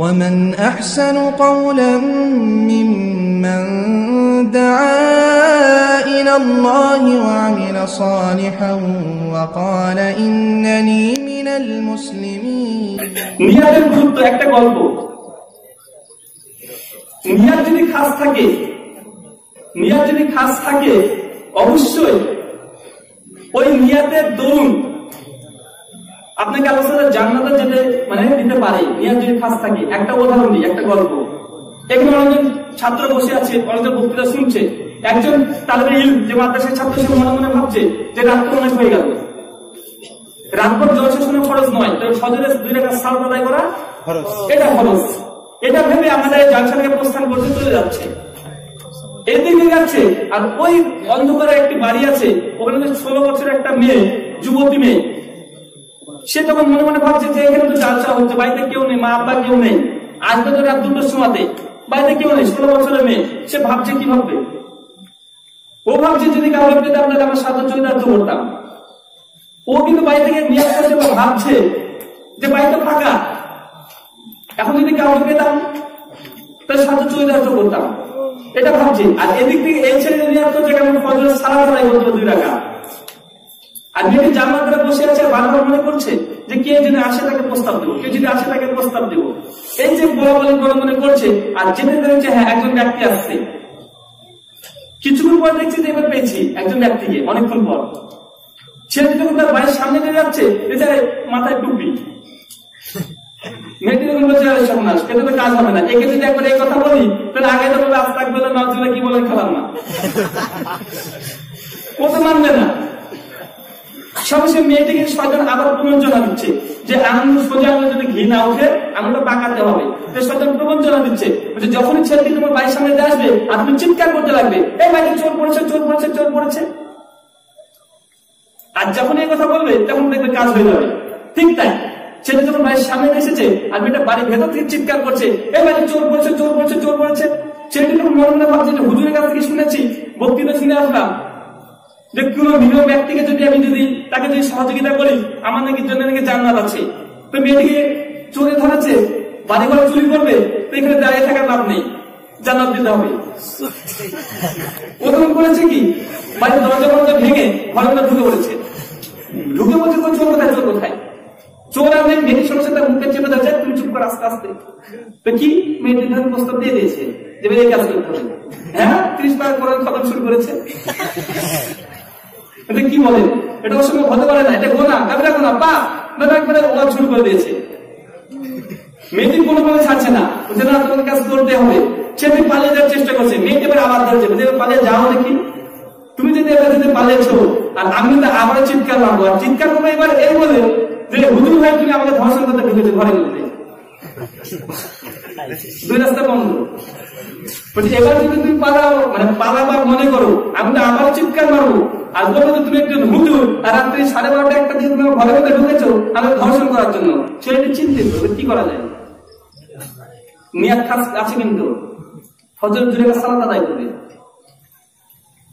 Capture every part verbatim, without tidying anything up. ومن أحسن قولا ممن دعا إلى الله وعمل صالحا وقال إنني من المسلمين. নিয়াতের গুরুত্ব একটা গল্প। নিয়াত যদি খাস থাকে, নিয়াত যদি খাস থাকে অবশ্যই ওই নিয়াতের দরুন আপনাকে আল্লাহ জান্নাতে যেতে মানে দিতে পারে। নিয়াত যদি খাস থাকে। একটা উদাহরণ দিই, একটা গল্প। এখানে অনেক ছাত্র বসে আছে, অনেক বক্তৃতা শুনছে। একজন তালেবে ইলম যে মাদ্রাসার ছাত্র সে মনে মনে ভাবছে যে রাত তো অনেক হয়ে গেল, রাতভর জলসা শোনা খরচ নয়, তবে সজরে দুই রাকাত সালাত আদায় করা এটা খরচ। এটা ভেবে আমাদের জলসা থেকে প্রস্থান করতে চলে যাচ্ছে, এদিকে যাচ্ছে। আর ওই অন্ধকারে একটি বাড়ি আছে, ওখানে ষোলো বছরের একটা মেয়ে, যুবতী মেয়ে, সে তখন মনে মনে ভাবছে যে এখানে তো জলসা হচ্ছে, বাড়িতে কেউ নেই, মা বাবা কেউ নেই, আসবে তো রাত দুটোর সময়তে, বাড়িতে কেউ নেই, ষোলো বছরের মেয়ে। সে ভাবছে কি ভাববে, ও ভাবছে যদি কাউকে পেতে আপনাকে আমরা সাধারণ চরিতার্থ করতাম। ও কিন্তু বাড়ি থেকে নিয়ে আসছে, ভাবছে যে বাড়ি তো ফাঁকা, এখন যদি কাউকে পেতাম তার সাথে চরিতার্থ করতাম, এটা ভাবছে। আর এদিক থেকে এই ছেলে যদি আসতো যেখানে সারা সারাই করতো দুই টাকা, আর মেয়েটি জামাতে বসে আছে, বারবার মনে করছে যে কে যদি আসে তাকে প্রস্তাব দেবো, কে যদি আসে তাকে প্রস্তাব দেবো। এই যে বলাবলি করে মনে করছে, আর জেনে দেখছে হ্যাঁ একজন ব্যক্তি আসছে। কিছুক্ষণ পর দেখছি যে এবার পেয়েছি একজন ব্যক্তিকে, অনেকক্ষণ পর। ছেলে যখন তার বাড়ির সামনে দিয়ে যাচ্ছে, এছাড়া মাথায় টুপি, মেয়েটি যখন বলছে সন্ন্যাস এটা তো কাজ হবে না, একে যদি একবার এই কথা বলি তাহলে আগে তো বলবে আজ থাকবে না, নাচবে কি বলে খেলাম না, ও তো মানবে না। সঙ্গে সে মেয়েটিকে সজন আবার প্রবঞ্চনা দিচ্ছে যে আঙুল সোজা আঙুল যদি ঘি না উঠে আঙুলটা পাকাতে হবে। সজন প্রবঞ্চনা দিচ্ছে, যখনই ছেলেটি তোমার বাড়ির সামনে আসবে আর তুমি চিৎকার করতে লাগবে এই বাড়ি চোর পড়েছে, চোর পড়েছে, চোর পড়েছে। আর যখন এই কথা বলবে তখন দেখবে কাজ হয়ে যাবে। ঠিক তাই, ছেলে যখন বাড়ির সামনে এসেছে আর মেয়েটা বাড়ির ভেতর থেকে চিৎকার করছে এই বাড়ি চোর পড়েছে, চোর পড়েছে, চোর পড়েছে। ছেলেটি তখন মনে মনে ভাবছে যে হুজুরের কাছ থেকে শুনেছি, বক্তৃতা শুনে আসলাম যে কোনো ভিন্ন ব্যক্তিকে যদি আমি যদি তাকে যদি সহযোগিতা করি আমার নাকি জন্য নাকি জান্নাত আছে। তো মেয়েটিকে চোরে ধরেছে, বাড়ি ঘরে চুরি করবে, তো এখানে দাঁড়িয়ে থাকার লাভ নেই, জান্নাত দিতে হবে। ও তখন করেছে কি, বাড়ির দরজা বরজা ভেঙে ঘরে ঘরে ঢুকে পড়েছে। ঢুকে বলছে কোন চোর কোথায়, চোর কোথায়, চোর আর নেই। মেয়েটির সঙ্গে সাথে মুখে চেপে যাচ্ছে, তুমি চুপ করে আস্তে আস্তে। তো কি মেয়েটির ধরে প্রস্তাব দিয়ে দিয়েছে যে এই কাজ করতে হবে। হ্যাঁ ত্রিশ বার করে খতম শুরু করেছে। এটা কি বলেন, এটা ওর সঙ্গে হতে পারে না, এটা গোনা, কাবিরা গোনা, পাপ। একবারে ওরা শুরু করে দিয়েছে। মেয়েটি কোনো ভাবে ছাড়ছে না, যে না তোমার কাজ করতে হবে। ছেলে পালিয়ে যাওয়ার চেষ্টা করছে, মেয়েটি এবার আবার ধরে যাবে, পালিয়ে যাও দেখি, তুমি যদি এবার যদি পালিয়েছো আর আমি তো আবার চিৎকার মারবো। আর চিৎকার করবো এবার এই বলে যে হুজুর ভাই তুমি আমাকে ধর্ষণ করতে ঢুকেছো ঘরে ঘরে, দুই রাস্তা বন্ধ। এবার যদি তুমি পালাও, মানে পালাবার মনে করো আমি তো আবার চিৎকার মারবো। আজ বলতো তুমি একজন হুজুর আর রাত্রি সাড়ে বারোটা একটা দিন তোমার ঘরে ঘরে ঢুকেছো আমাকে ধর্ষণ করার জন্য। ছেলেটি চিন্তিত কি করা যায়। নিয়াত খাস আছে কিন্তু, ফজর জুড়ে সালাত আদায় করবে,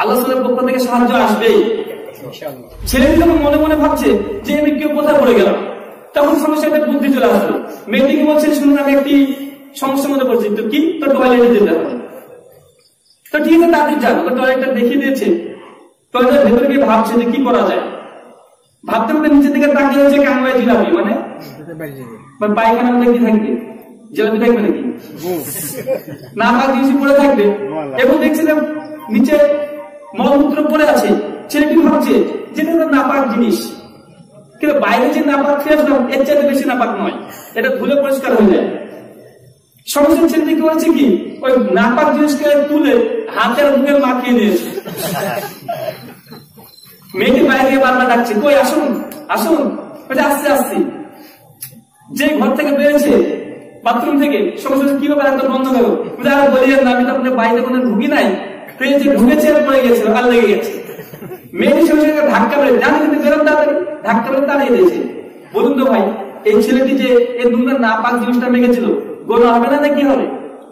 আল্লাহ সুবহানাহু ওয়া তাআলার পক্ষ থেকে সাহায্য আসবেই। ছেলেটি যখন মনে মনে ভাবছে যে আমি কেউ কোথায় পড়ে গেলাম, তখন সমস্যা একটা বুদ্ধি চলে আসলো। মেয়েটিকে বলছে শুনুন আমি একটি সমস্যার মধ্যে পড়ছি। তো কি, তোর টয়লেটে যেতে হবে। তো ঠিক আছে তাড়াতাড়ি যান, ওর টয়লেটটা দেখিয়ে দিয়েছে। টয়লেটের ভেতরে গিয়ে ভাবছে যে কি করা যায়। ভাবতে ভাবতে নিচের দিকে তাকিয়ে হচ্ছে কামড়ায় জিলাপি, মানে পায়খানা মধ্যে কি থাকবে, জিলাপি থাকবে নাকি না, তার জিনিস পড়ে থাকবে। এবং দেখছিলাম নিচে মলমূত্র পড়ে আছে। ছেলেটি ভাবছে যেটা তো নাপাক জিনিস, কিন্তু বাইরে যে নাপাক ফিরে আসলাম এর চাইতে বেশি নাপাক নয়, এটা ধুলে পরিষ্কার হয়ে যায়। সমস্যা ছেলেটি করেছে কি, ওই নাপাক জিনিসকে তুলে হাতের মুখে মাখিয়ে নিয়েছে। মেয়েটি বাইরে বারবার ডাকছে কই আসুন আসুন, আসতে আসতে যে ঘর থেকে বেড়েছে বাথরুম থেকে সমস্যা কিভাবে হাতটা বন্ধ হলো। আর বলিলেন না আমি তো আপনার বাইরে কোনো ঢুকি নাই, ঢুকেছে আর পড়ে গেছিল আর লেগে গেছে। মেয়েটির সঙ্গে সঙ্গে ধাক্কা মেরে জানি কিন্তু বেরোন তাড়াতাড়ি ধাক্কা মেরে তাড়িয়ে দিয়েছে। বলুন তো ভাই, এই ছেলেটি যে এই দুটা না পাক জিনিসটা মেখেছিল গোনা হবে না নাকি হবে?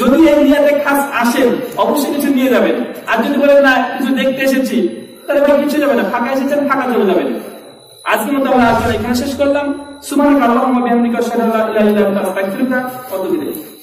যদি এই নিয়াতে খাস আসেন অবশ্যই কিছু নিয়ে যাবেন, আর যদি বলেন না কিছু দেখতে এসেছি তাহলে কিছু যাবে না, ফাঁকা এসেছেন ফাঁকা চলে যাবেন। আজকের মতো আমরা আলোচনা এখানে শেষ করলাম। সুবহানাকাল্লাহুম্মা ওয়া বিহামদিকা আশহাদু আল্লা ইলাহা ইল্লা আনতা আস্তাগফিরুকা ওয়া আতুবু ইলাইক।